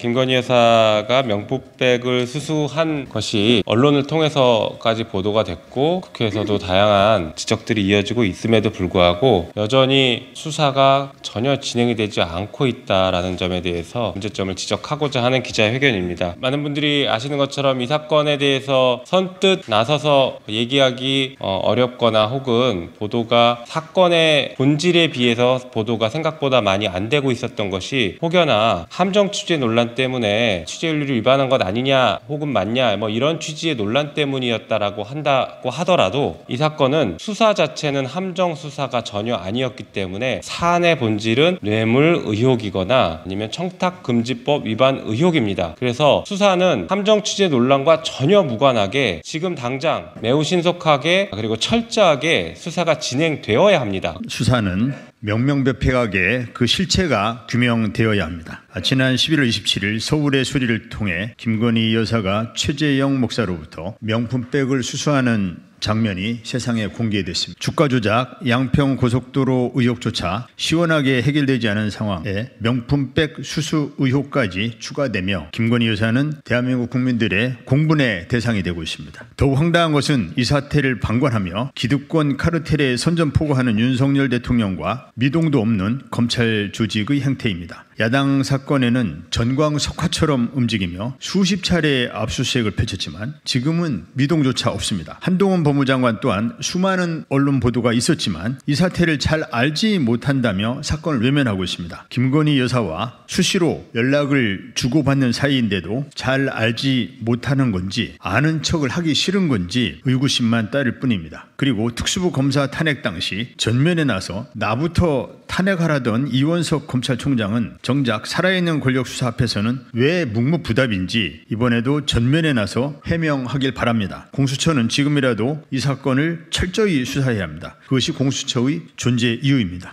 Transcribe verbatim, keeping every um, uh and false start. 김건희 여사가 명품백을 수수한 것이 언론을 통해서까지 보도가 됐고 국회에서도 다양한 지적들이 이어지고 있음에도 불구하고 여전히 수사가 전혀 진행이 되지 않고 있다라는 점에 대해서 문제점을 지적하고자 하는 기자회견입니다. 많은 분들이 아시는 것처럼 이 사건에 대해서 선뜻 나서서 얘기하기 어렵거나 혹은 보도가 사건의 본질에 비해서 보도가 생각보다 많이 안 되고 있었던 것이 혹여나 함정 취재 논란 때문에 취재윤리를 위반한 것 아니냐 혹은 맞냐 뭐 이런 취지의 논란 때문이었다라고 한다고 하더라도 이 사건은 수사 자체는 함정 수사가 전혀 아니었기 때문에 사안의 본질은 뇌물 의혹이거나 아니면 청탁금지법 위반 의혹입니다. 그래서 수사는 함정 취재 논란과 전혀 무관하게 지금 당장 매우 신속하게 그리고 철저하게 수사가 진행되어야 합니다. 수사는 명명백백하게 그 실체가 규명되어야 합니다. 지난 십일월 이십칠일 서울의 수리를 통해 김건희 여사가 최재형 목사로부터 명품백을 수수하는 장면이 세상에 공개됐습니다. 주가 조작, 양평 고속도로 의혹조차 시원하게 해결되지 않은 상황에 명품백 수수 의혹까지 추가되며 김건희 여사는 대한민국 국민들의 공분의 대상이 되고 있습니다. 더욱 황당한 것은 이 사태를 방관하며 기득권 카르텔에 선전포고하는 윤석열 대통령과 미동도 없는 검찰 조직의 행태입니다. 야당 사건에는 전광석화처럼 움직이며 수십 차례 압수수색을 펼쳤지만 지금은 미동조차 없습니다. 한동훈 법무장관 또한 수많은 언론 보도가 있었지만 이 사태를 잘 알지 못한다며 사건을 외면하고 있습니다. 김건희 여사와 수시로 연락을 주고받는 사이인데도 잘 알지 못하는 건지 아는 척을 하기 싫은 건지 의구심만 따를 뿐입니다. 그리고 특수부 검사 탄핵 당시 전면에 나서 나부터 탄핵하라던 이원석 검찰총장은 정작 살아있는 권력 수사 앞에서는 왜 묵묵부답인지 이번에도 전면에 나서 해명하길 바랍니다. 공수처는 지금이라도 이 사건을 철저히 수사해야 합니다. 그것이 공수처의 존재 이유입니다.